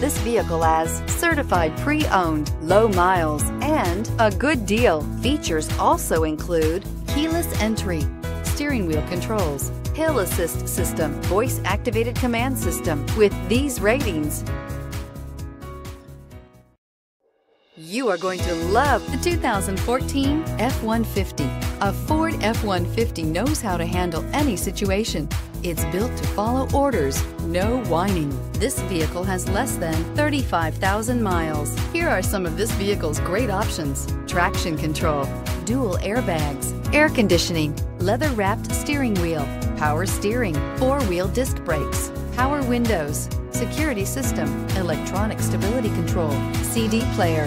This vehicle as certified pre-owned, low miles, and a good deal. Features also include keyless entry, steering wheel controls, hill assist system, voice activated command system. With these ratings, you are going to love the 2014 F-150. A Ford F-150 knows how to handle any situation. It's built to follow orders, no whining. This vehicle has less than 35,000 miles. Here are some of this vehicle's great options: traction control, dual airbags, air conditioning, leather-wrapped steering wheel, power steering, four-wheel disc brakes, power windows, security system, electronic stability control, CD player.